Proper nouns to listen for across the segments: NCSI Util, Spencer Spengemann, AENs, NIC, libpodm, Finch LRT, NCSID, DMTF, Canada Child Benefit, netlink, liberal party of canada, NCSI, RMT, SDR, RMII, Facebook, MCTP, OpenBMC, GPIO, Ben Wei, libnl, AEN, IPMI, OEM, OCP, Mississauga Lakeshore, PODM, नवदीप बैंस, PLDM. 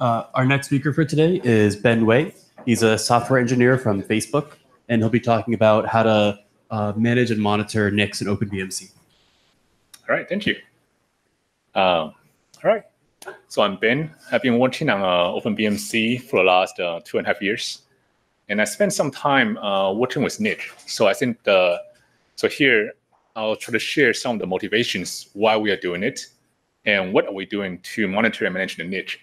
Our next speaker for today is Ben Wei. He's a software engineer from Facebook, and he'll be talking about how to manage and monitor NICs and OpenBMC. All right, thank you. All right, so I'm Ben. I've been working on OpenBMC for the last 2.5 years, and I spent some time working with NIC. So I think here I'll try to share some of the motivations why we are doing it, and what are we doing to monitor and manage the NIC.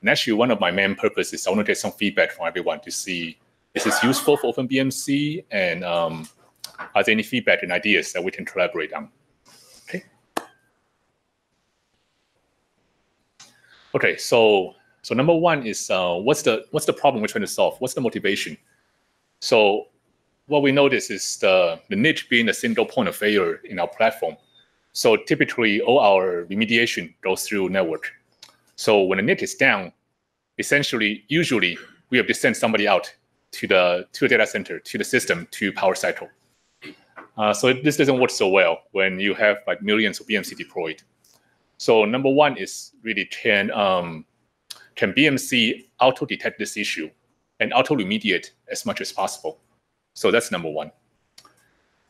And actually, one of my main purposes, I want to get some feedback from everyone to see is this useful for OpenBMC, and are there any feedback and ideas that we can collaborate on? Okay. Okay. So number one is what's the problem we're trying to solve? What's the motivation? So what we notice is the NIC being a single point of failure in our platform. So typically, all our remediation goes through network. So when a NIC is down, essentially, usually, we have to send somebody out to the data center, to the system, to power cycle. So this doesn't work so well when you have like millions of BMC deployed. So number one is really can BMC auto-detect this issue and auto-remediate as much as possible? So that's number one.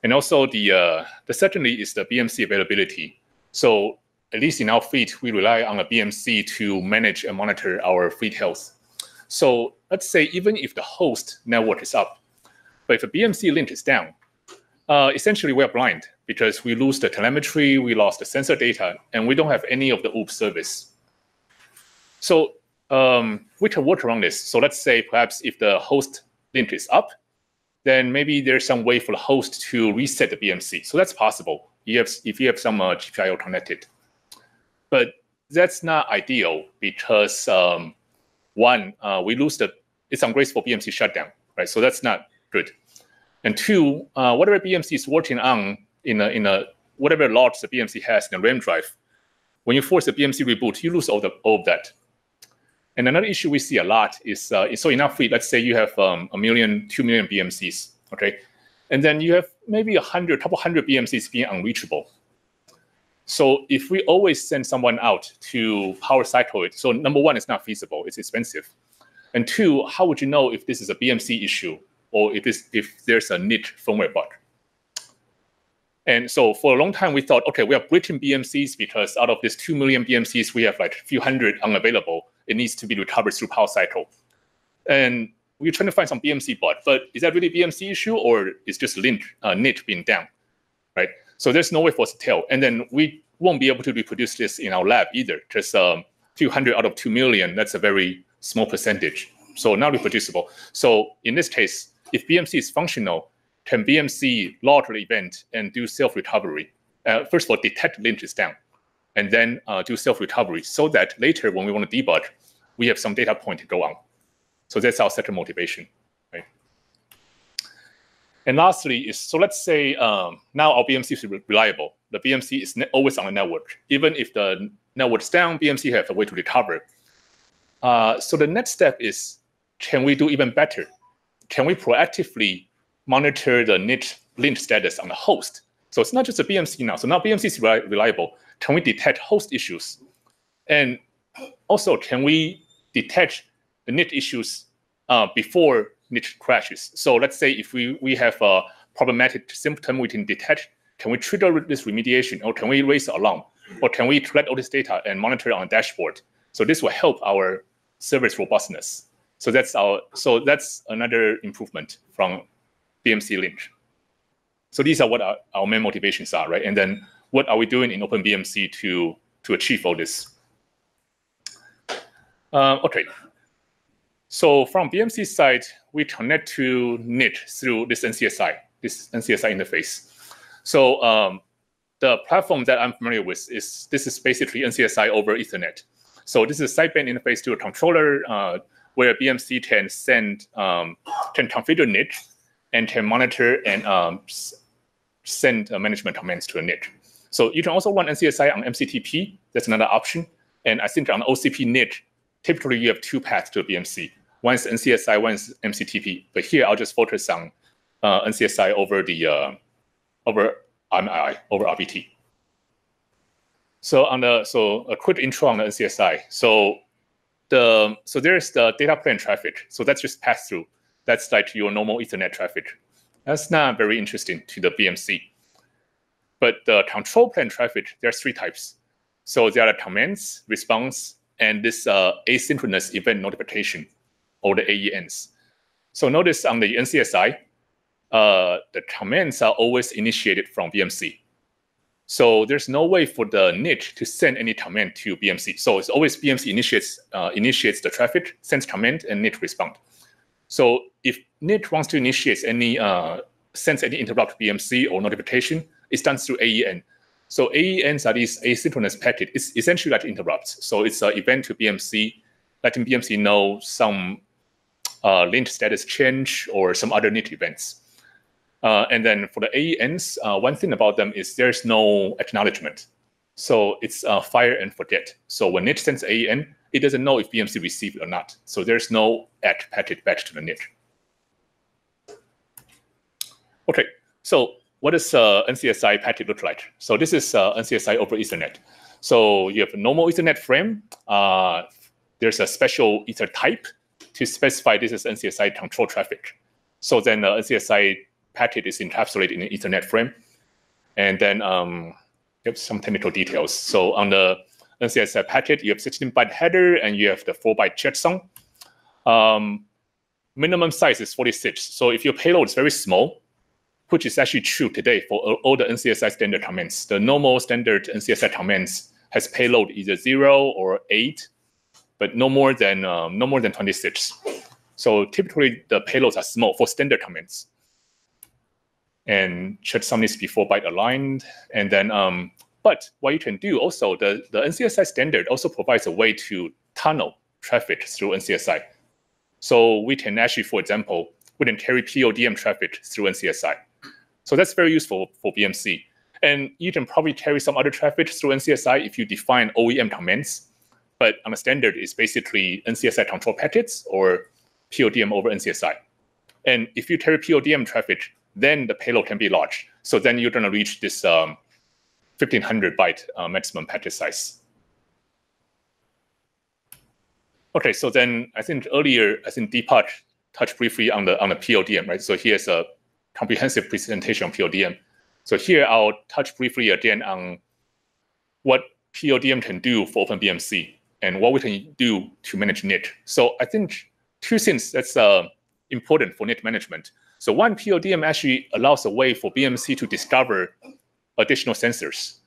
And also the secondly is the BMC availability. So at least in our fleet, we rely on a BMC to manage and monitor our fleet health. So let's say even if the host network is up, but if a BMC link is down, essentially we're blind because we lose the telemetry, we lost the sensor data, and we don't have any of the OOP service. So we can work around this. So let's say perhaps if the host link is up, then maybe there's some way for the host to reset the BMC. So that's possible if you have some GPIO connected. But that's not ideal because one, we lose it's ungraceful BMC shutdown, right? So that's not good. And two, whatever BMC is working on whatever logs the BMC has in a RAM drive, when you force a BMC reboot, you lose all of that. And another issue we see a lot is, so in our fleet, let's say you have 1 million, 2 million BMCs, okay? And then you have maybe 100, couple hundred BMCs being unreachable. So if we always send someone out to power cycle it, so number one, it's not feasible, it's expensive. And two, how would you know if this is a BMC issue or if there's a NIC firmware bug? And so for a long time, we thought, okay, we are breaching BMCs because out of these 2 million BMCs, we have like a few hundred unavailable. It needs to be recovered through power cycle. And we're trying to find some BMC bot, but is that really a BMC issue or is just NIC being down, right? So there's no way for us to tell. And then we won't be able to reproduce this in our lab either. Just a few hundred out of 2 million, that's a very small percentage. So not reproducible. So in this case, if BMC is functional, can BMC log the event and do self-recovery? First of all, detect link is down, and then do self-recovery so that later when we want to debug, we have some data point to go on. So that's our second motivation, right? And lastly is, so let's say now our BMC is reliable. The BMC is always on the network. Even if the network's down, BMC has a way to recover. So the next step is, can we do even better? Can we proactively monitor the NIC link status on the host? So it's not just a BMC now. So now BMC is reliable. Can we detect host issues? And also, can we detect the NIC issues before NIC crashes? So let's say if we have a problematic symptom we can detect, can we trigger this remediation? Or can we raise the alarm? Or can we collect all this data and monitor it on a dashboard? So this will help our service robustness. So that's another improvement from BMC link. So these are what our main motivations are, right? And then what are we doing in OpenBMC to achieve all this? Okay. So from BMC side, we connect to NIC through this NCSI interface. So the platform that I'm familiar with is basically NCSI over Ethernet. So this is a sideband interface to a controller where BMC can send can configure NIC and can monitor and send management commands to a NIC. So you can also run NCSI on MCTP. That's another option. And I think on OCP NIC, typically you have two paths to a BMC. One is NCSI, one is MCTP. But here I'll just focus on NCSI over the over RMII, over RBT. So a quick intro on the NCSI. So So there's the data plane traffic. So that's just pass through. That's like your normal Ethernet traffic. That's not very interesting to the BMC. But the control plane traffic, there are three types. So there are commands, response, and this asynchronous event notification, or the AENs. So notice on the NCSI, the commands are always initiated from BMC. So there's no way for the NIC to send any command to BMC. So it's always BMC initiates the traffic, sends command, and NIC respond. So if NIC wants to initiate any, sends any interrupt BMC or notification, it's done through AEN. So AENs are these asynchronous packet. It's essentially like interrupts. So it's an event to BMC, letting BMC know some linked status change or some other NIC events. And then for the AENs, one thing about them is there's no acknowledgement. So it's fire and forget. So when NIC sends AEN, it doesn't know if BMC received it or not. So there's no add packet back to the NIC. Okay, so what does NCSI packet look like? So this is NCSI over Ethernet. So you have a normal Ethernet frame. There's a special ether type to specify this is NCSI control traffic. So then NCSI packet is encapsulated in an Ethernet frame. And then you have some technical details. So on the NCSI packet, you have 16-byte header and you have the 4-byte checksum. Minimum size is 46. So if your payload is very small, which is actually true today for all the NCSI standard commands. The normal standard NCSI commands has payload either 0 or 8, but no more than 26. So typically the payloads are small for standard commands. And checksum needs to be 4-byte aligned. And then, but what you can do also, the NCSI standard also provides a way to tunnel traffic through NCSI. So we can actually, for example, we can carry PODM traffic through NCSI. So that's very useful for BMC. And you can probably carry some other traffic through NCSI if you define OEM commands. But on a standard, it's basically NCSI control packets or PODM over NCSI. And if you carry PODM traffic, then the payload can be large. So then you're going to reach this 1,500-byte maximum packet size. OK, so then I think earlier, Deepak touched briefly on the PODM, right? So here's a comprehensive presentation on PODM. So here I'll touch briefly again on what PODM can do for OpenBMC and what we can do to manage NIC. So I think two things that's important for NIC management. So one, PODM actually allows a way for BMC to discover additional sensors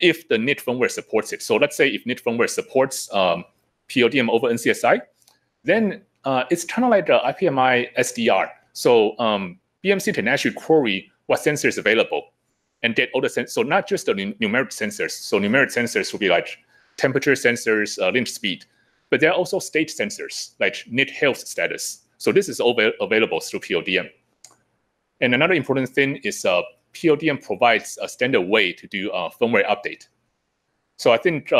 if the NIC firmware supports it. So let's say if NIC firmware supports PODM over NCSI, then it's kind of like the IPMI SDR. So BMC can actually query what sensor is available and get all the sensors. So not just the numeric sensors. So numeric sensors will be like temperature sensors, link speed. But there are also state sensors, like NIC health status. So this is all available through PODM. And another important thing is PODM provides a standard way to do a firmware update. So I think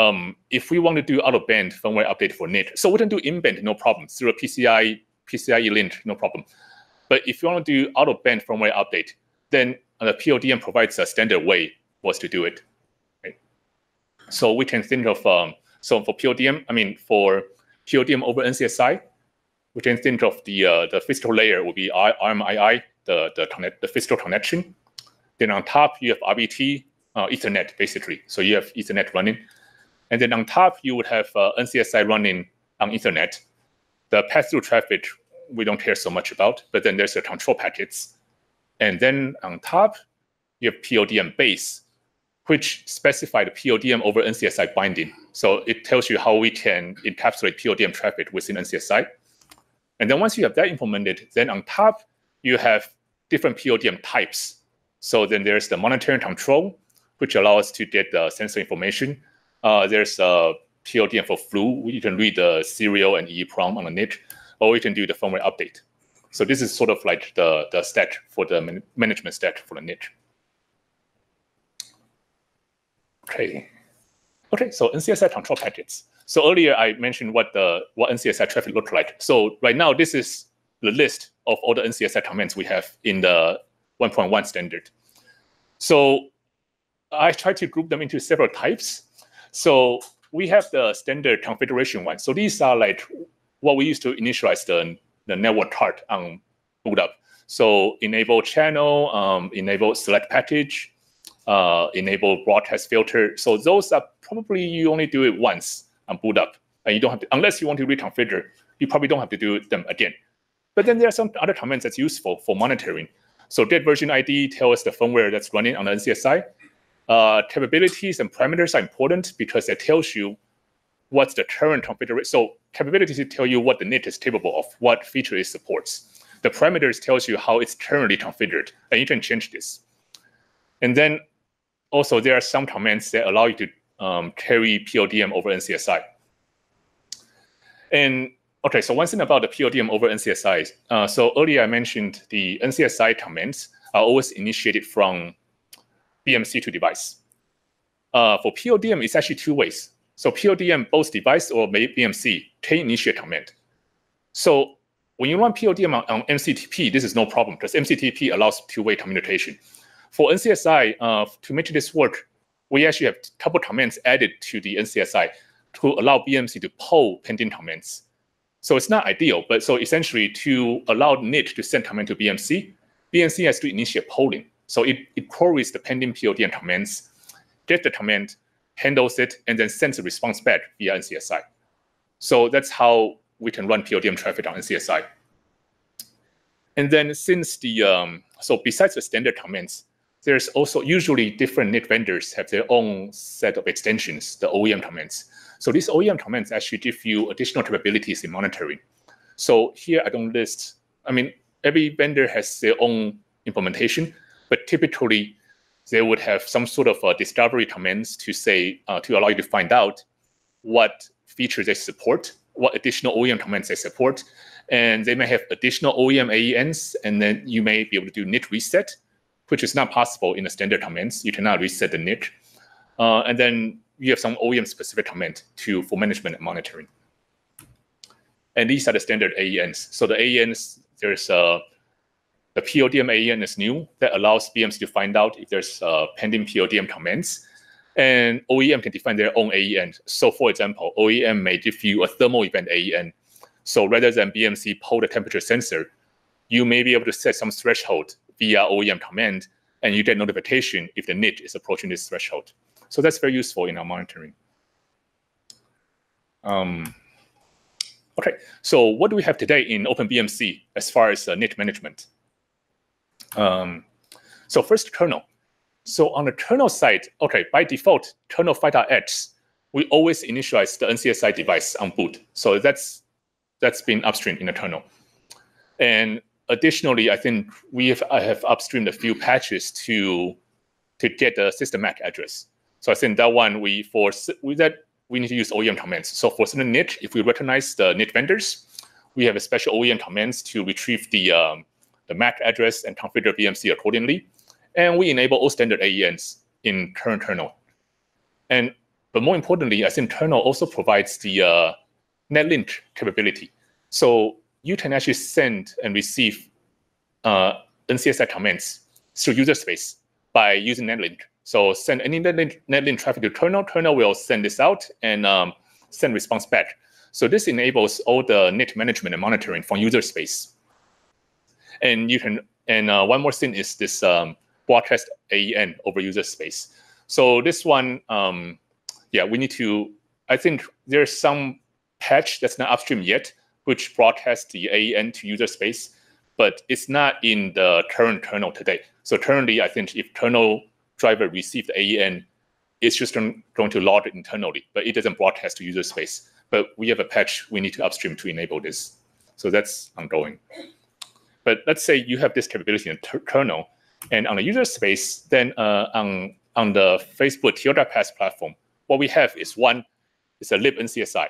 if we want to do out-of-band firmware update for NIC, so we can do in-band, no problem, through a PCIe link, no problem. But if you want to do out-of-band firmware update, then the PODM provides a standard way for us to do it. Right? So we can think of, so for PODM, I mean, for PODM over NCSI, we can think of the physical layer will be RMII, the physical connection. Then on top, you have RBT, Ethernet, basically. So you have Ethernet running. And then on top, you would have NCSI running on Ethernet. The pass-through traffic, we don't care so much about. But then there's the control packets. And then on top, you have PODM base, which specify the PODM over NCSI binding. So it tells you how we can encapsulate PODM traffic within NCSI. And then once you have that implemented, then on top, you have different PODM types. So then there's the monitoring control, which allows us to get the sensor information. There's PODM for flu. You can read the serial and EEPROM on the NIC, or you can do the firmware update. So this is sort of like the stack for the management stack for the NIC. OK. OK, so NCSI control packets. So earlier I mentioned what NCSI traffic looked like. So right now this is the list of all the NCSI commands we have in the 1.1 standard. So I tried to group them into several types. So we have the standard configuration one. So these are like what we use to initialize the network part on boot up. So enable channel, enable select package, enable broadcast filter. So those are probably you only do it once on boot up, and you don't have to, unless you want to reconfigure, you probably don't have to do them again. But then there are some other commands that's useful for monitoring. So date version ID tells us the firmware that's running on the NCSI. Capabilities and parameters are important because it tells you what's the current configuration. So capabilities tell you what the NIC is capable of, what feature it supports. The parameters tells you how it's currently configured, and you can change this. And then also there are some commands that allow you to carry PODM over NCSI. And okay, so one thing about the PODM over NCSI. So earlier I mentioned the NCSI commands are always initiated from BMC to device. For PODM, it's actually two ways. So PODM, both device or BMC, can initiate command. So when you run PODM on MCTP, this is no problem because MCTP allows two-way communication. For NCSI, to make this work, we actually have a couple commands added to the NCSI to allow BMC to poll pending commands. So it's not ideal, but so essentially to allow NIC to send command to BMC, BMC has to initiate polling. So it queries the pending PODM commands, gets the command, handles it, and then sends a response back via NCSI. So that's how we can run PODM traffic on NCSI. And then since the, so besides the standard commands, there's also usually different NIC vendors have their own set of extensions, the OEM commands. So these OEM commands actually give you additional capabilities in monitoring. So here I don't list, I mean, every vendor has their own implementation, but typically they would have some sort of discovery commands to say, to allow you to find out what features they support, what additional OEM commands they support, and they may have additional OEM AENs, and then you may be able to do NIC reset, which is not possible in the standard commands. You cannot reset the NIC. And then you have some OEM-specific command for management and monitoring. And these are the standard AENs. So the AENs, there's the PODM AEN is new. That allows BMC to find out if there's pending PODM commands. And OEM can define their own AEN. So for example, OEM may give you a thermal event AEN. So rather than BMC pull the temperature sensor, you may be able to set some threshold via OEM command, and you get notification if the NIC is approaching this threshold. So that's very useful in our monitoring. Okay, so what do we have today in OpenBMC as far as NIC management? So first, kernel. So on the kernel side, okay, by default, kernel 5.x, we always initialize the NCSI device on boot. So that's been upstreamed in the kernel. And additionally, I think I have upstreamed a few patches to get the system MAC address. So I think that one we need to use OEM commands. So for certain NIC, if we recognize the NIC vendors, we have a special OEM commands to retrieve the MAC address and configure BMC accordingly. And we enable all standard AENs in current kernel. But more importantly, I think kernel also provides the netlink capability. So you can actually send and receive NCSI commands through user space by using netlink. So send any netlink traffic to kernel. Kernel will send this out and send response back. So this enables all the NIC management and monitoring from user space. And you can, one more thing is this broadcast AEN over user space. So this one, yeah, we need to, I think there's some patch that's not upstream yet, which broadcasts the AEN to user space, but it's not in the current kernel today. So currently, I think if kernel driver receives the AEN, it's just going to log it internally, but it doesn't broadcast to user space. But we have a patch we need to upstream to enable this. So that's ongoing. But let's say you have this capability in kernel, and on the user space, then on the Facebook Tioga Pass platform, what we have is it's a libNCCI.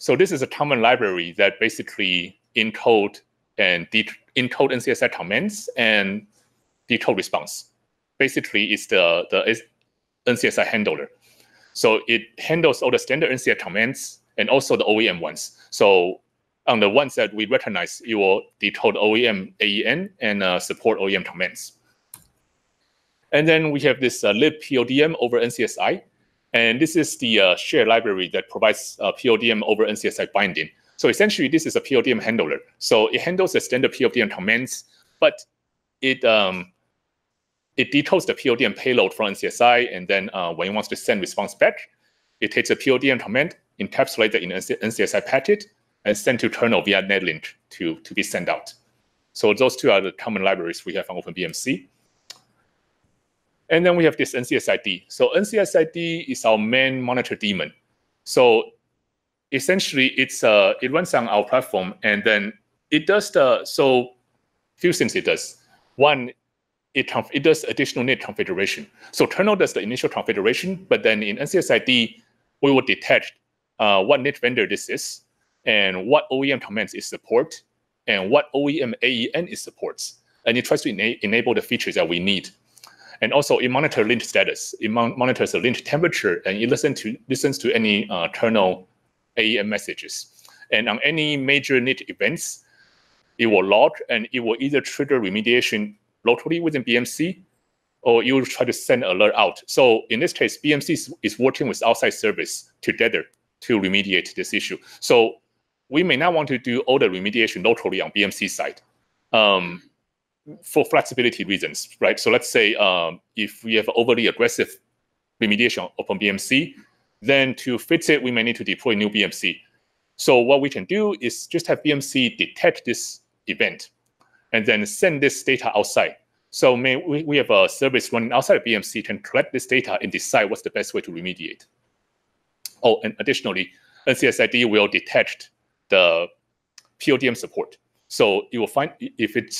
So this is a common library that basically encode NCSI commands and decode response. Basically, it's the NCSI handler. So it handles all the standard NCSI commands and also the OEM ones. So on the ones that we recognize, it will decode OEM AEN and support OEM commands. And then we have this libpodm over NCSI. And this is the shared library that provides PODM over NCSI binding. So essentially, this is a PODM handler. So it handles the standard PODM commands, but it decodes the PODM payload from NCSI. And then when it wants to send response back, it takes a PODM command, encapsulated in NCSI packet, and sent to kernel via netlink to be sent out. So those two are the common libraries we have on OpenBMC. And then we have this NCSID. So NCSID is our main monitor daemon. So essentially, it runs on our platform, and then it does few things it does. One, it does additional net configuration. So kernel does the initial configuration, but then in NCSID, we will detect what net vendor this is, and what OEM commands it supports, and what OEM AEN it supports. And it tries to enable the features that we need. And also, it monitors lint status. It monitors the lint temperature, and it listens to any kernel AEM messages. And on any major NIT events, it will log, and it will either trigger remediation locally within BMC, or you will try to send an alert out. So in this case, BMC is working with outside service together to remediate this issue. So we may not want to do all the remediation locally on BMC side. For flexibility reasons, right? So let's say if we have overly aggressive remediation upon BMC, then to fix it, we may need to deploy new BMC. So what we can do is just have BMC detect this event and then send this data outside. So we have a service running outside of BMC can collect this data and decide what's the best way to remediate. Oh, and additionally, NCSID will detect the PODM support. So you will find if it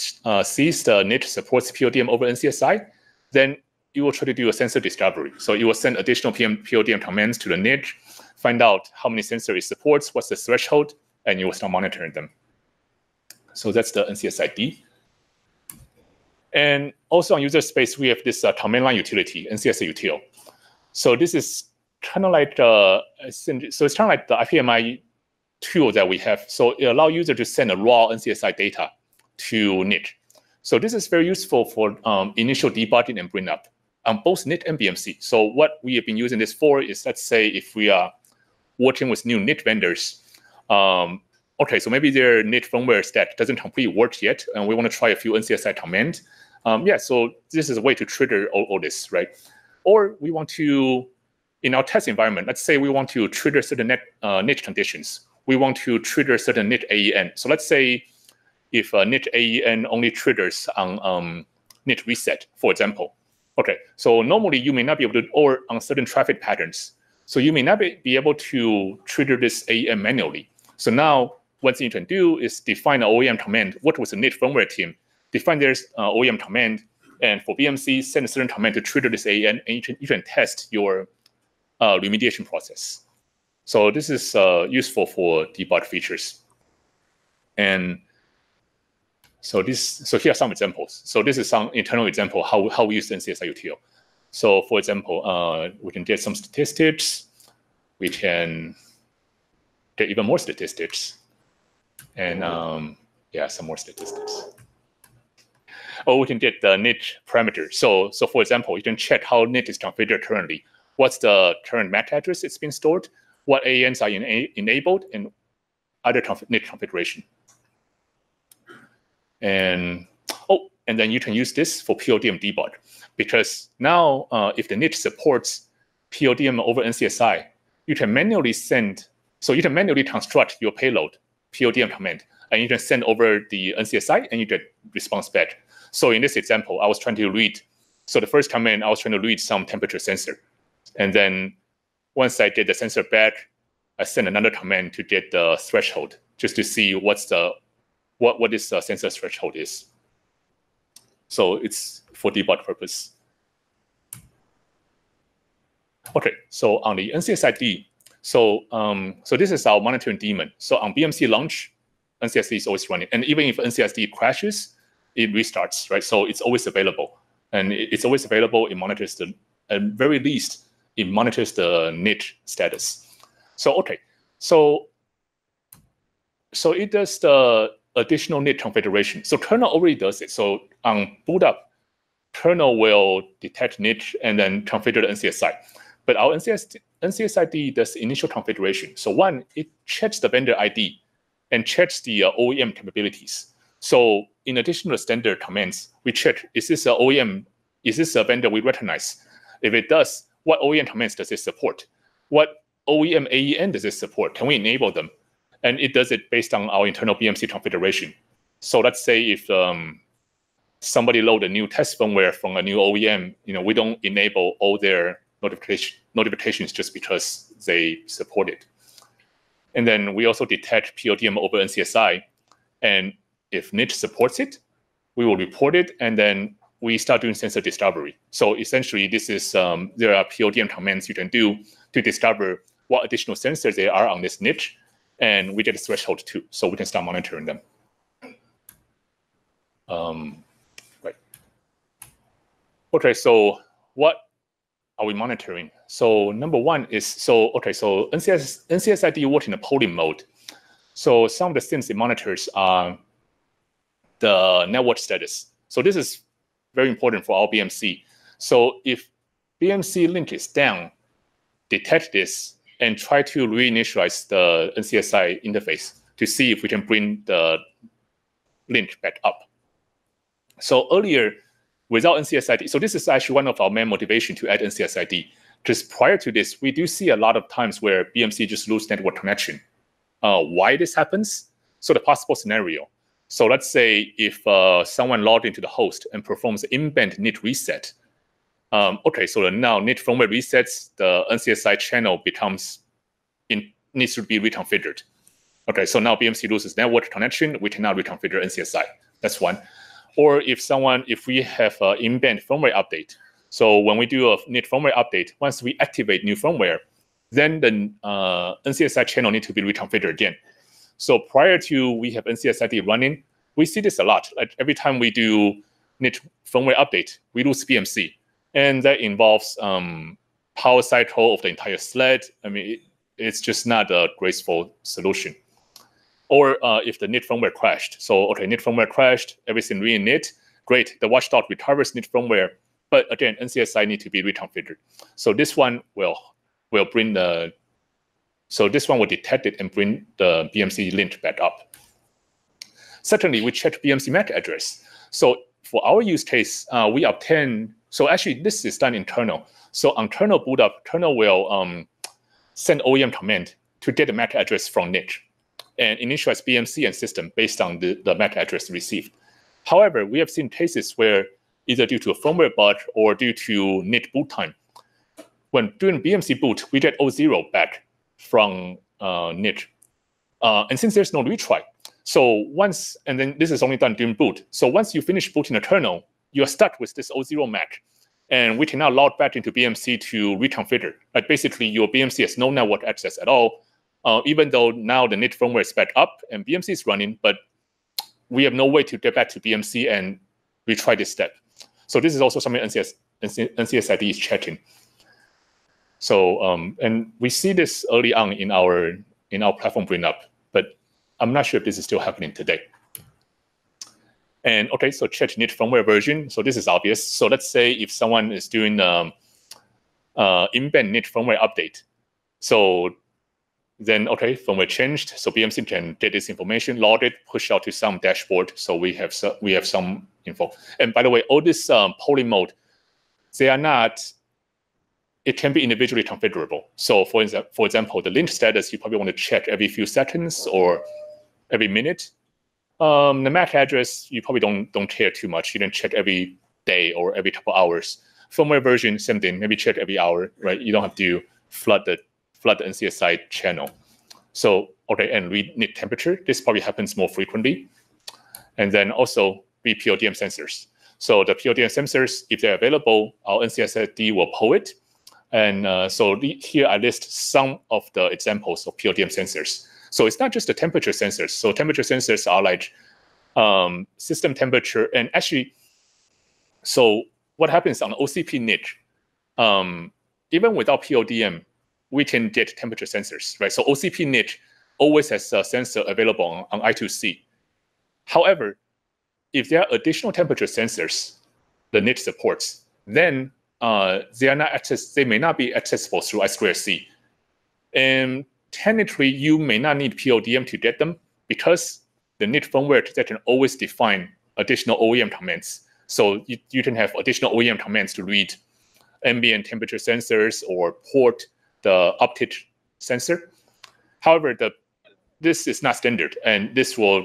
sees the NIT supports PODM over NCSI, then you will try to do a sensor discovery. So you will send additional PODM commands to the NIT, find out how many sensors it supports, what's the threshold, and you will start monitoring them. So that's the NCSID. And also on user space, we have this command line utility, NCSI Util. So this is kind of like it's kind of like the IPMI tool that we have. So it allows user to send a raw NCSI data to NIT. So this is very useful for initial debugging and bring up on both NIT and BMC. So what we have been using this for is, let's say if we are working with new NIT vendors, okay, so maybe their NIT firmware stack doesn't completely work yet, and we want to try a few NCSI commands. Yeah, so this is a way to trigger all this, right? Or we want to, in our test environment, let's say we want to trigger certain NIT conditions. We want to trigger certain NIT AEN. So let's say if a NIT AEN only triggers on NIT reset, for example. Okay, so normally you may not be able to, or on certain traffic patterns. So you may not be able to trigger this AEN manually. So now what you can do is define an OEM command. What was the NIT firmware team? Define their OEM command, and for BMC, send a certain command to trigger this AEN, and you can test your remediation process. So this is useful for debug features. And so here are some examples. So this is some internal example how we use NCSI Util. So for example, we can get some statistics. We can get even more statistics. And yeah, some more statistics. Or we can get the NIT parameter. So for example, you can check how NIT is configured currently. What's the current MAC address it's been stored? What AENs are enabled, and other NIT configuration. And then you can use this for PODM debug, because now if the NIT supports PODM over NCSI, you can manually send, so you can manually construct your payload, PODM command, and you can send over the NCSI, and you get response back. So in this example, I was trying to read, so the first command, I was trying to read some temperature sensor, and then once I get the sensor back, I send another command to get the threshold, just to see what this sensor threshold is. So it's for debug purpose. Okay, so on the NCSID, so this is our monitoring daemon. So on BMC launch, NCSID is always running, and even if NCSID crashes, it restarts, right? So it's always available, and it's always available. It monitors the, at very least, it monitors the NIT status. So okay, so it does the additional NIT configuration. So kernel already does it. So on boot up, kernel will detect NIT and then configure the NCSI. But our NCSID does initial configuration. So one, it checks the vendor ID and checks the OEM capabilities. So in addition to the standard commands, we check, is this an OEM, is this a vendor we recognize? If it does, what OEM commands does it support? What OEM AEN does it support? Can we enable them? And it does it based on our internal BMC configuration. So let's say if somebody load a new test firmware from a new OEM, we don't enable all their notifications just because they support it. And then we also detect PODM over NCSI. And if niche supports it, we will report it, and then we start doing sensor discovery. So essentially, this is there are PODM commands you can do to discover what additional sensors there are on this niche, and we get a threshold too, so we can start monitoring them. Right. Okay, so what are we monitoring? So number one is, so okay, so NCSID works in a polling mode. So some of the things it monitors are the network status. So this is very important for our BMC. So if BMC link is down, detect this and try to reinitialize the NCSI interface to see if we can bring the link back up. So earlier, without NCSID, so this is actually one of our main motivation to add NCSID, because prior to this, we do see a lot of times where BMC just lose network connection. Why this happens? So the possible scenario. So let's say if someone logged into the host and performs an in-band NIT reset. Okay, so now NIT firmware resets, the NCSI channel becomes, needs to be reconfigured. Okay, so now BMC loses network connection, we cannot reconfigure NCSI. That's one. Or if someone, if we have an in-band firmware update. So when we do a NIT firmware update, once we activate new firmware, then the NCSI channel needs to be reconfigured again. So prior to we have NCSID running, we see this a lot. Like every time we do NIT firmware update, we lose BMC. And that involves power cycle of the entire sled. I mean, it's just not a graceful solution. Or if the NIT firmware crashed. So, okay, NIT firmware crashed, everything re-NIT. Great, the watchdog recovers NIT firmware. But again, NCSI needs to be reconfigured. So this one will bring the... So this one will detect it and bring the BMC link back up. Secondly, we check BMC MAC address. So for our use case, we obtain, so actually this is done in kernel. So on kernel boot up, kernel will send OEM command to get the MAC address from niche and initialize BMC and system based on the MAC address received. However, we have seen cases where either due to a firmware bug or due to niche boot time, when doing BMC boot, we get 00 back from niche. And since there's no retry, so once, and then this is only done during boot. So once you finish booting a kernel, you're stuck with this 00 MAC. And we can now log back into BMC to reconfigure. Like basically, your BMC has no network access at all, even though now the NIT firmware is back up and BMC is running, but we have no way to get back to BMC and retry this step. So this is also something NCSID is checking. So and we see this early on in our platform bring up, but I'm not sure if this is still happening today. And okay, so check NIT firmware version. So this is obvious. So let's say if someone is doing in-band NIT firmware update, so then okay, firmware changed. So BMC can get this information, log it, push out to some dashboard. So we have some info. And by the way, all this polling mode, they are not. It can be individually configurable. So for example, the link status, you probably want to check every few seconds or every minute. The MAC address, you probably don't care too much. You don't check every day or every couple hours. Firmware version, same thing, maybe check every hour, right? You don't have to flood the NCSI channel. So, okay, and read NIT temperature. This probably happens more frequently. And then also read PODM sensors. So the PODM sensors, if they're available, our NCSID will pull it. And so here I list some of the examples of PODM sensors. So it's not just the temperature sensors. So temperature sensors are like system temperature. And actually, so what happens on OCP niche, even without PODM, we can get temperature sensors, right? So OCP niche always has a sensor available on I2C. However, if there are additional temperature sensors the niche supports, then they are not access. They may not be accessible through I2C, and technically you may not need PODM to get them because the NIT firmware that can always define additional OEM commands. So you can have additional OEM commands to read ambient temperature sensors or port the uptick sensor. However, this is not standard, and this will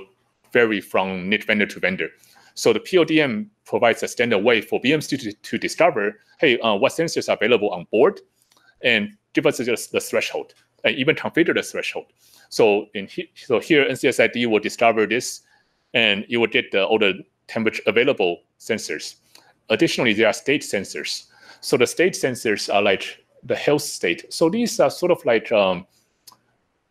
vary from NIT vendor to vendor. So the PODM provides a standard way for BMC to discover, hey, what sensors are available on board, and give us just the threshold, and even configure the threshold. So here NCSID will discover this, and it will get all the temperature available sensors. Additionally, there are state sensors. So the state sensors are like the health state. So these are sort of like,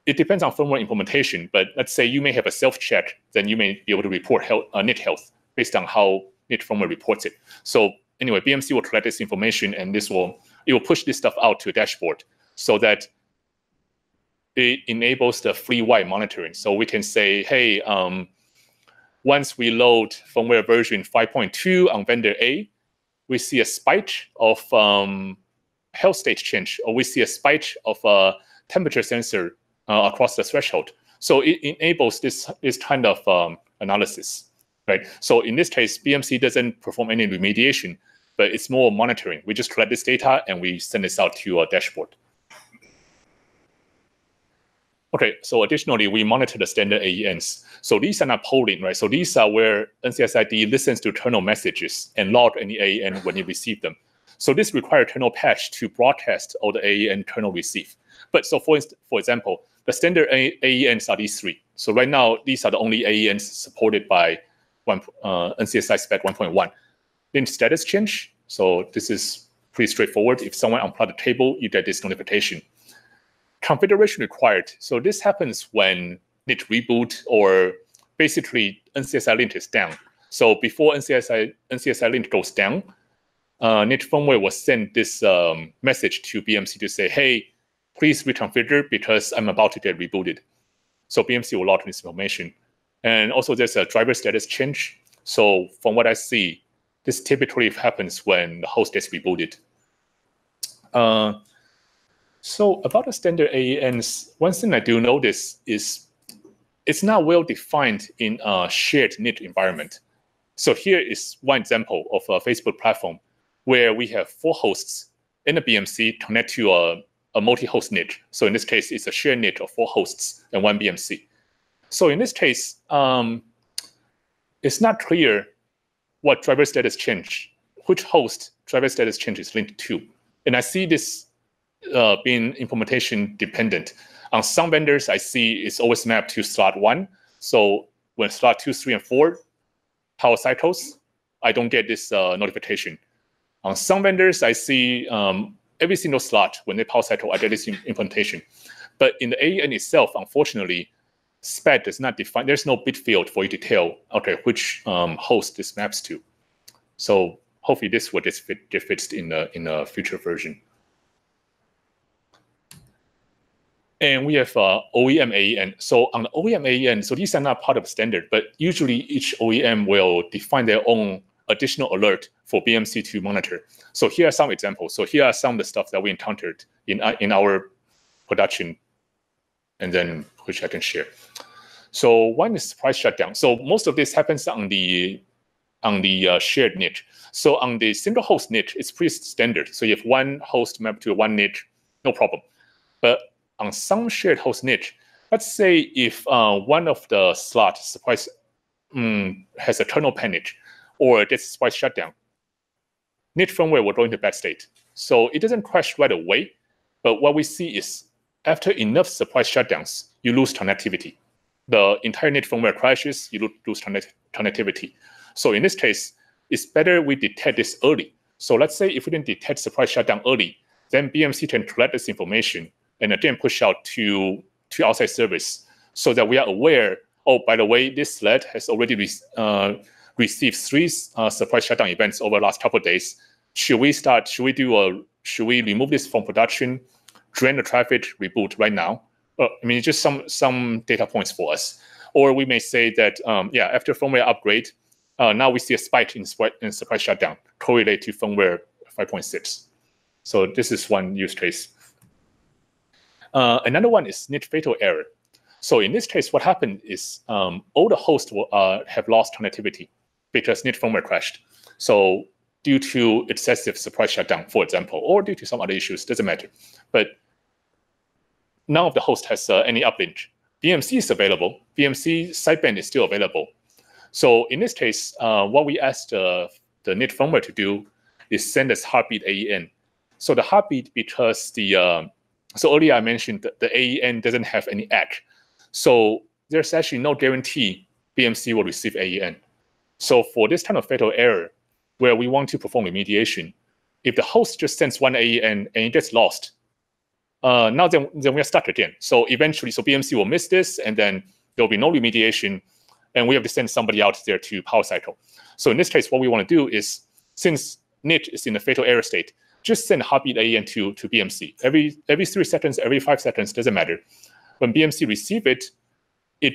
it depends on firmware implementation, but let's say you may have a self-check, then you may be able to report health, NIT health based on how NIT firmware reports it. So anyway, BMC will collect this information, and it will push this stuff out to a dashboard so that it enables the free-wide monitoring. So we can say, hey, once we load firmware version 5.2 on vendor A, we see a spike of health state change, or we see a spike of temperature sensor across the threshold. So it enables this kind of analysis, right? So in this case, BMC doesn't perform any remediation, but it's more monitoring. We just collect this data and we send this out to a dashboard. Okay, so additionally, we monitor the standard AENs. So these are not polling, right? So these are where NCSID listens to internal messages and log any AEN when you receive them. So this requires internal patch to broadcast all the AEN internal receive. But so for example, the standard AENs are these three. So right now, these are the only AENs supported by NCSI spec 1.1. Link status change. So this is pretty straightforward. If someone unplugged the cable, you get this notification. Configuration required. So this happens when NIT reboot, or basically NCSI link is down. So before NCSI link goes down, NIT firmware will send this message to BMC to say, hey, please reconfigure because I'm about to get rebooted. So BMC will log this information. And also there's a driver status change. So from what I see, this typically happens when the host gets rebooted. So about the standard AENs, one thing I do notice is it's not well defined in a shared NIT environment. So here is one example of a Facebook platform where we have 4 hosts in a BMC connect to a multi-host NIT. So in this case, it's a shared NIT of 4 hosts and 1 BMC. So in this case, it's not clear what driver status change, which host driver status change is linked to. And I see this being implementation dependent. On some vendors, I see it's always mapped to slot 1. So when slot 2, 3, and 4 power cycles, I don't get this notification. On some vendors, I see every single slot when they power cycle, I get this implementation. But in the AEN itself, unfortunately, SPAD does not define, there's no bit field for you to tell, okay, which host this maps to. So hopefully this will get fixed in a future version. And we have OEM AEN. So on the OEM AEN, so these are not part of standard, but usually each OEM will define their own additional alert for BMC to monitor. So here are some examples. So here are some of the stuff that we encountered in our production, and then which I can share. So one is price shutdown. So most of this happens on the shared NIT. So on the single host NIT, it's pretty standard. So you have one host mapped to one NIT, no problem. But on some shared host NIT, let's say if one of the slots has a kernel panic, or gets spice shutdown, NIT firmware will go into bad state. So it doesn't crash right away, but what we see is after enough surprise shutdowns, you lose connectivity. The entire NIT firmware crashes, you lose connectivity. So in this case, it's better we detect this early. So let's say if we didn't detect surprise shutdown early, then BMC can collect this information and again push out to outside service so that we are aware, oh, by the way, this sled has already received 3 surprise shutdown events over the last couple of days. Should we remove this from production, drain the traffic, reboot right now? I mean, just some data points for us. Or we may say that, yeah, after firmware upgrade, now we see a spike in surprise shutdown, correlate to firmware 5.6. So this is one use case. Another one is net fatal error. So in this case, what happened is all the hosts will, have lost connectivity because net firmware crashed. So due to excessive surprise shutdown, for example, or due to some other issues, doesn't matter. But none of the host has any uplink. BMC is available. BMC sideband is still available. So in this case, what we asked the net firmware to do is send us heartbeat AEN. So the heartbeat, because the so earlier I mentioned that the AEN doesn't have any ACK. So there's actually no guarantee BMC will receive AEN. So for this kind of fatal error, where we want to perform remediation, if the host just sends one AEN and it gets lost, now then we're stuck again. So eventually, so BMC will miss this, and then there'll be no remediation, and we have to send somebody out there to power cycle. So in this case, what we want to do is, since NIT is in a fatal error state, just send heartbeat AEN to BMC. Every 3 seconds, every 5 seconds, doesn't matter. When BMC receive it, it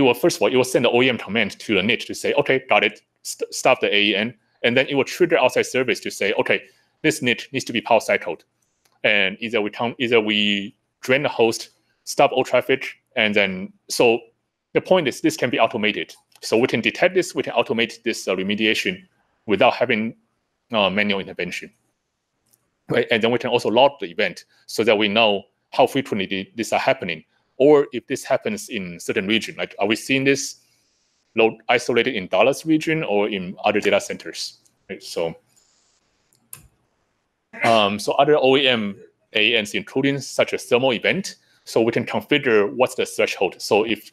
will, first of all, it will send the OEM command to the NIT to say, okay, got it, stop the AEN. And then it will trigger outside service to say, okay, this NIT needs to be power cycled. And either we drain the host, stop all traffic, and then, so the point is this can be automated. So we can detect this, we can automate this remediation without having manual intervention. Right? And then we can also log the event so that we know how frequently these are happening, or if this happens in certain region, like are we seeing this load isolated in Dallas region or in other data centers? Right? So, so other OEM AENs including such as thermal event, so we can configure what's the threshold. So if,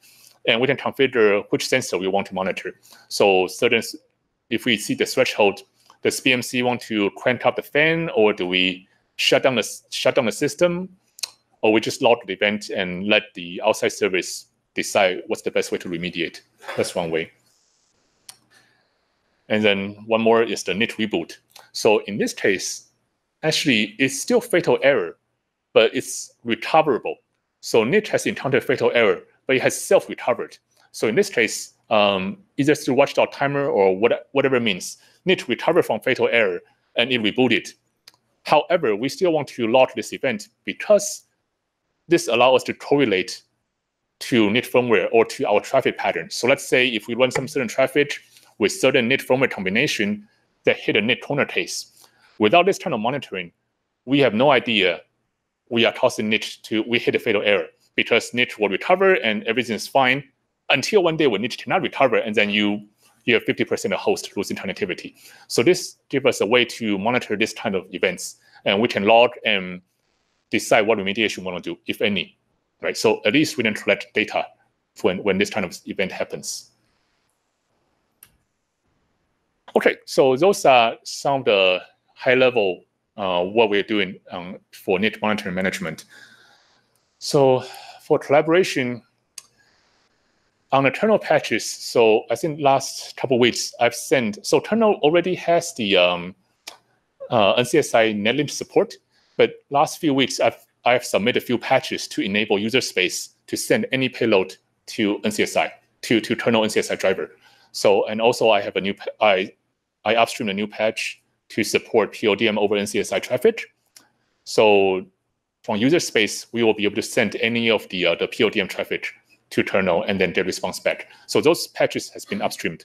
and we can configure which sensor we want to monitor. So certain, if we see the threshold, does BMC want to crank up the fan, or do we shut down the system, or we just log the event and let the outside service decide what's the best way to remediate? That's one way. And then one more is the NIT reboot. So in this case, actually, it's still fatal error, but it's recoverable. So NIT has encountered fatal error, but it has self-recovered. So in this case, either through watchdog timer or whatever means, NIT recovered from fatal error and it rebooted. However, we still want to log this event because this allows us to correlate to NIT firmware or to our traffic pattern. So let's say if we run some certain traffic with certain NIT firmware combination that hit a NIT corner case. Without this kind of monitoring, we have no idea we are causing NIT to, we hit a fatal error, because NIT will recover and everything's fine until one day when NIT cannot recover, and then you have 50% of hosts losing connectivity. So this gives us a way to monitor this kind of events, and we can log and decide what remediation we want to do, if any. Right, so at least we didn't collect data when this kind of event happens. Okay, so those are some of the high-level what we're doing for NIT monitoring management. So for collaboration on internal patches, so I think last couple of weeks I've sent. So internal already has the NCSI netlink support, but last few weeks I've submitted a few patches to enable user space to send any payload to NCSI, to internal NCSI driver. So, and also I have a new, I upstreamed a new patch to support PODM over NCSI traffic. So from user space, we will be able to send any of the PODM traffic to internal and then get response back. So those patches has been upstreamed.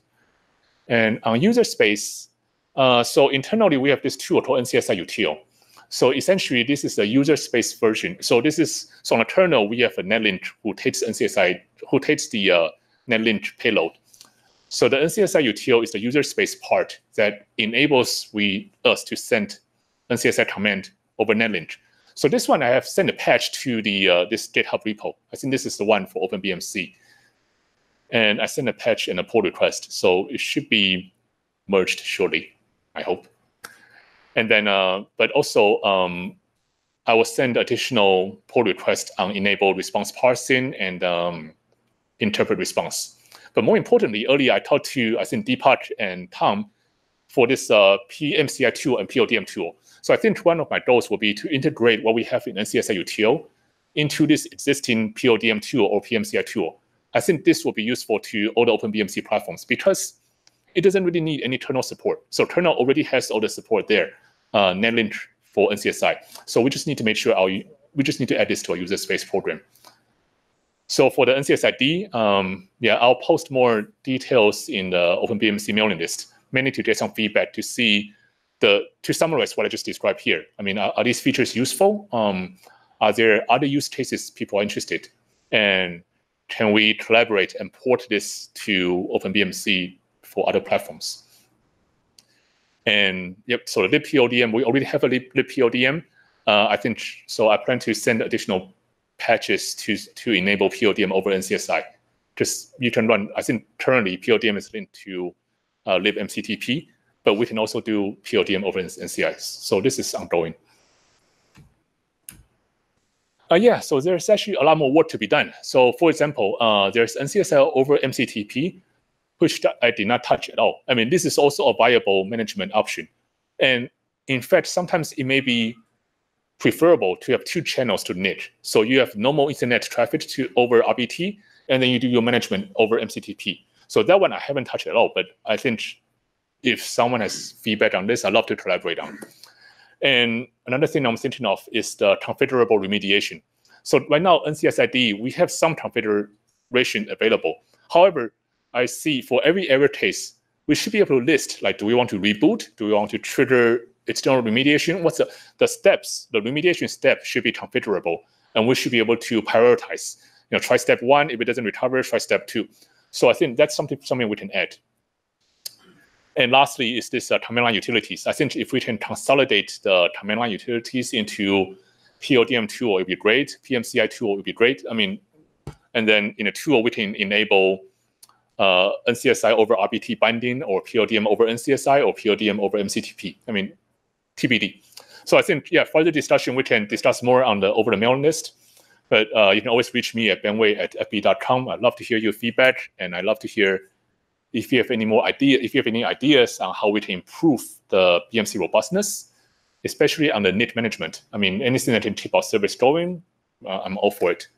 And on user space, so internally we have this tool called NCSI Util. So essentially, this is the user space version. So this is, so on a kernel, we have a netlink who takes NCSI, who takes the netlink payload. So the NCSI Util is the user space part that enables us to send NCSI command over netlink. So this one I have sent a patch to the this GitHub repo. I think this is the one for OpenBMC, and I sent a patch and a pull request. So it should be merged shortly, I hope. And then, but also, I will send additional pull requests on enable response parsing and interpret response. But more importantly, earlier I talked to, I think, Deepak and Tom for this PMCI tool and PODM tool. So I think one of my goals will be to integrate what we have in NCSI Util into this existing PODM tool or PMCI tool. I think this will be useful to all the OpenBMC platforms because it doesn't really need any kernel support. So kernel already has all the support there. netlink for NCSI. So we just need to make sure we just need to add this to our user space program. So for the NCSID, yeah, I'll post more details in the OpenBMC mailing list, mainly to get some feedback to see to summarize what I just described here. I mean, are these features useful? Are there other use cases people are interested in? And can we collaborate and port this to OpenBMC for other platforms? And yep, so the libpodm, we already have a libpodm. I think so. I plan to send additional patches to enable PODM over NCSI. Just you can run. I think currently PODM is linked to libmctp, but we can also do PODM over NCSI. So this is ongoing. Yeah. So there's actually a lot more work to be done. So for example, there's NCSI over MCTP, which I did not touch at all. I mean, this is also a viable management option, and in fact, sometimes it may be preferable to have two channels to NIC. So you have normal internet traffic over RBT, and then you do your management over MCTP. So that one I haven't touched at all, but I think if someone has feedback on this, I'd love to collaborate on. And another thing I'm thinking of is the configurable remediation. So right now, NCSID, we have some configuration available. However, I see for every error case, we should be able to list, like, do we want to reboot? Do we want to trigger external remediation? What's the steps? The remediation step should be configurable, and we should be able to prioritize. You know, try step one. If it doesn't recover, try step two. So I think that's something we can add. And lastly, is this command line utilities? I think if we can consolidate the command line utilities into PODM tool, it'd be great. PMCI tool would be great. I mean, and then in a tool we can enable NCSI over RBT binding, or PODM over NCSI, or PODM over MCTP. I mean, TBD. So I think, yeah, further discussion, we can discuss more on the over the mailing list. But you can always reach me at benwei@fb.com. I'd love to hear your feedback, and I'd love to hear if you have any more ideas on how we can improve the BMC robustness, especially on the NIC management. I mean, anything that can keep our service going, I'm all for it.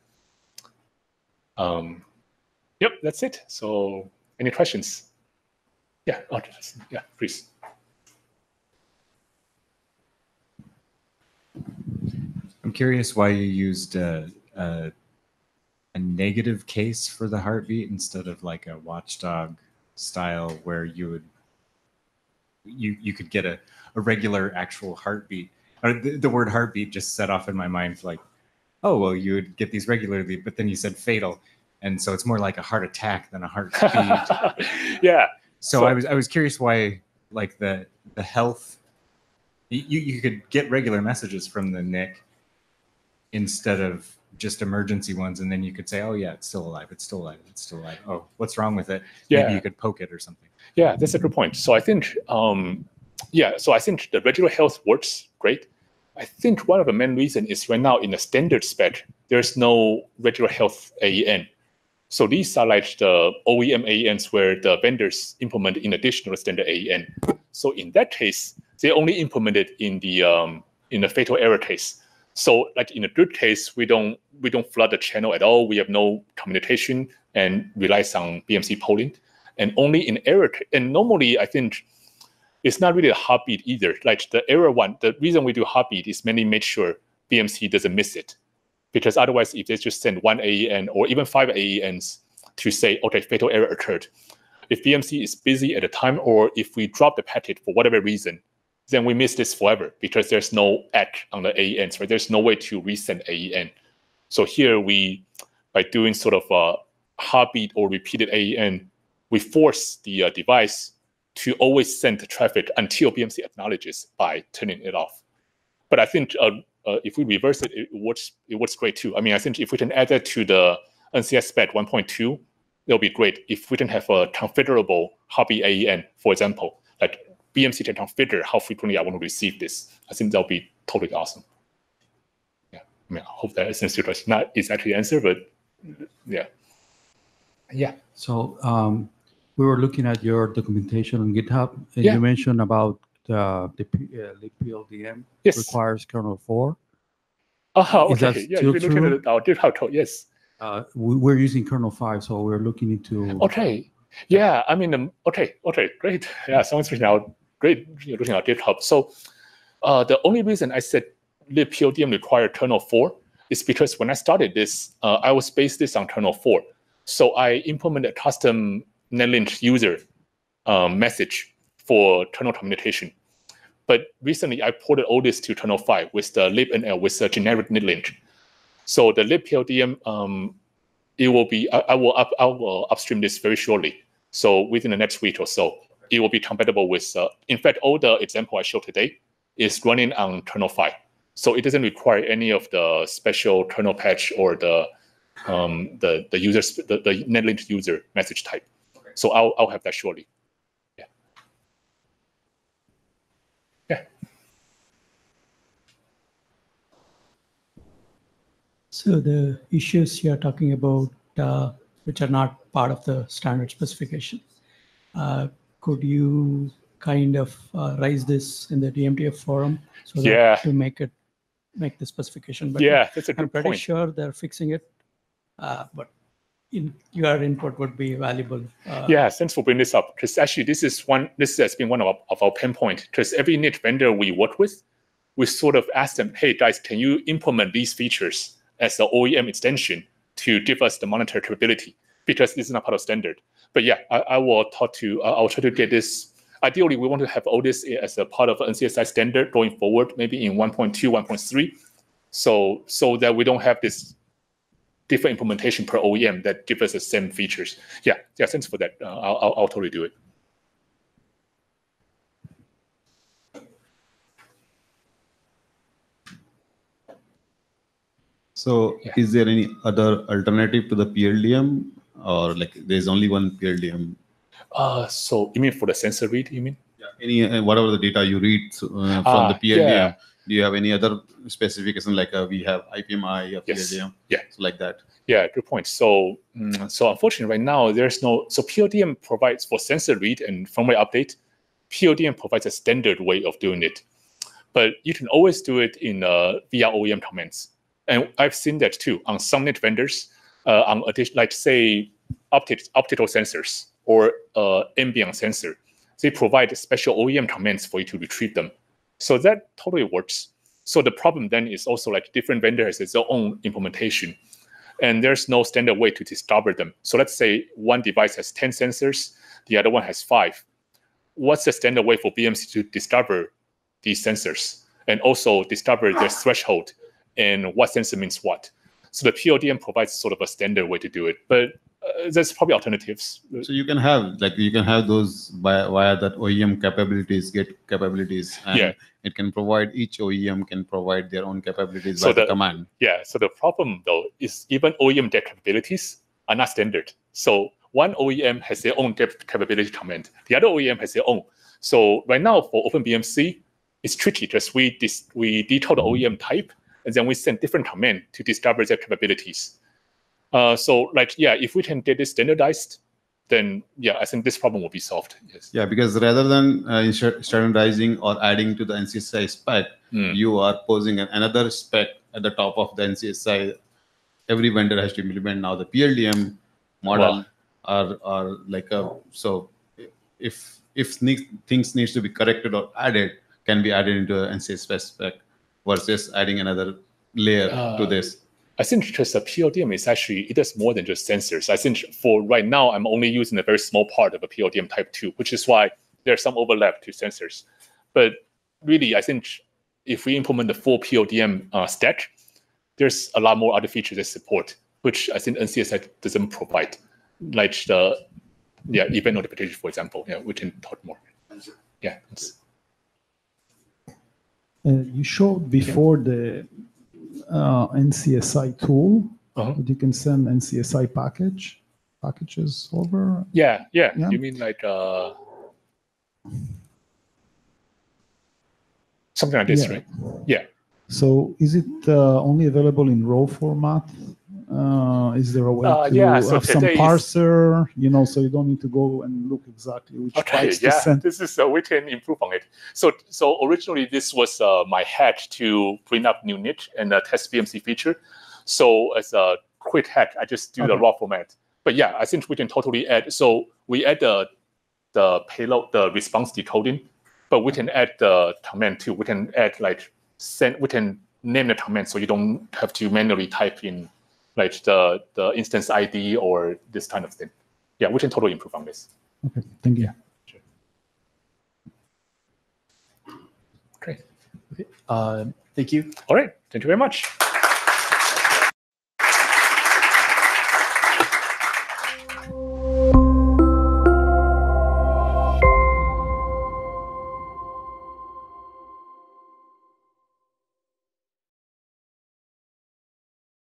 Yep, that's it. So any questions? Yeah, yeah, please. I'm curious why you used a negative case for the heartbeat instead of like a watchdog style where you would you could get a regular actual heartbeat. Or the word heartbeat just set off in my mind like, oh, well, you would get these regularly, but then you said fatal, and so it's more like a heart attack than a heartbeat. Yeah. So I was curious why, like, the health. You could get regular messages from the NIC instead of just emergency ones, and then you could say, oh, yeah, it's still alive, it's still alive, it's still alive. Oh, what's wrong with it? Yeah. Maybe you could poke it or something. Yeah, that's a good point. So I think, yeah, so I think the regular health works great. I think one of the main reasons is right now in the standard spec, there's no regular health AEN. So these are like the OEM AENs where the vendors implement in addition to the standard AEN. So in that case, they only implemented in the fatal error case. So, like in a good case, we don't flood the channel at all. We have no communication and relies on BMC polling, and only in error. And normally, I think it's not really a heartbeat either. Like the error one, the reason we do heartbeat is mainly make sure BMC doesn't miss it, because otherwise, if they just send one AEN or even 5 AENs to say, okay, fatal error occurred, if BMC is busy at the time or if we drop the packet for whatever reason, then we miss this forever because there's no act on the AENs, right? There's no way to resend AEN. So here we, by doing sort of a heartbeat or repeated AEN, we force the device to always send the traffic until BMC acknowledges by turning it off. But I think if we reverse it, it works great too. I mean, I think if we can add that to the NCS spec 1.2, it'll be great. If we can have a configurable heartbeat AEN, for example, like BMC can configure how frequently I want to receive this. I think that'll be totally awesome. Yeah, I mean, I hope that answers your question. Not exactly the answer, but yeah. Yeah. So we were looking at your documentation on GitHub, and yeah, you mentioned about the PLDM yes, requires kernel 4. Oh, okay. Is that yeah, still true? At our GitHub code, yes. We're using kernel 5, so we're looking into. Okay. Yeah, I mean, okay, great. Yeah, someone's reaching out. Great, you're looking at GitHub. So The only reason I said libpodm required kernel 4 is because when I started this, I was based this on kernel 4. So I implemented a custom netlink user message for kernel communication. But recently, I ported all this to kernel 5 with the libnl, with a generic netlink. So the libpodm, it will be, I will upstream this very shortly. So within the next week or so, it will be compatible with, in fact, all the example I showed today is running on kernel 5. So it doesn't require any of the special kernel patch or the netlink user message type. Okay. So I'll have that shortly. Yeah. Yeah. So the issues you are talking about, which are not part of the standard specification, could you kind of raise this in the DMTF forum so that to make the specification better? Yeah, that's a good point. I'm pretty sure they're fixing it, but your input would be valuable. Yeah, thanks for bringing this up, because actually this is one. This has been one of our pain points, because every niche vendor we work with, we sort of ask them, hey guys, can you implement these features as the OEM extension to give us the monitor capability? Because this is not part of standard. But yeah, I'll try to get this. Ideally, we want to have all this as a part of NCSI standard going forward, maybe in 1.2, 1.3, so that we don't have this different implementation per OEM that gives us the same features. Yeah, yeah, thanks for that. I'll totally do it. So yeah. Is there any other alternative to the PLDM, or like there's only one PLDM? So you mean for the sensor read, you mean? Yeah, any whatever the data you read from the PLDM, yeah. Do you have any other specification, like we have IPMI or PLDM? Yeah. So like that. Yeah, good point. So so unfortunately right now there's no, so PLDM provides for sensor read and firmware update. PLDM provides a standard way of doing it, but you can always do it in via OEM commands. And I've seen that too on some net vendors, on like say optical sensors or ambient sensor. They provide special OEM commands for you to retrieve them. So that totally works. So the problem then is also like different vendors has their own implementation, and there's no standard way to discover them. So let's say one device has 10 sensors, the other one has 5. What's the standard way for BMC to discover these sensors and also discover their threshold? And what sensor means what. So the PODM provides sort of a standard way to do it, but there's probably alternatives. So you can have those via that OEM capabilities, get capabilities, and yeah. It can provide, each OEM can provide their own capabilities so by the command. Yeah, so the problem though is even OEM get capabilities are not standard. So one OEM has their own get capability command, the other OEM has their own. So right now for OpenBMC, it's tricky because we detail the OEM type, and then we send different command to discover their capabilities. So like, yeah, if we can get this standardized, then yeah, I think this problem will be solved. Yes. Yeah, because rather than standardizing or adding to the NCSI spec, you are posing another spec at the top of the NCSI. Every vendor has to implement now the PLDM model, or like a, so if things needs to be corrected or added, can be added into the NCSI spec, versus adding another layer to this. I think because the PODM is actually, it does more than just sensors. I think for right now, I'm only using a very small part of a PODM type 2, which is why there's some overlap to sensors. But really, I think if we implement the full PODM stack, there's a lot more other features that support, which I think NCSI doesn't provide, like the event notification, for example. Yeah, we can talk more. Yeah. You showed before the NCSI tool that you can send NCSI packages over. Yeah, yeah. Yeah. You mean like something like this, right? Yeah. So is it only available in raw format? Is there a way to so have some parser, you know, so you don't need to go and look exactly which types to send? This is we can improve on it. So originally this was my hack to bring up new niche and test BMC feature. So as a quick hack, I just do the raw format. But yeah, I think we can totally add. So we add the payload, the response decoding, but we can add the command too. We can add like send. We can name the command so you don't have to manually type in like the instance ID or this kind of thing. Yeah, we can totally improve on this. Okay, thank you. Sure. Great. Thank you. All right. Thank you very much.